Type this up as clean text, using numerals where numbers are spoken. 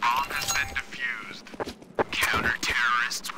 Bomb has been defused. Counter-terrorists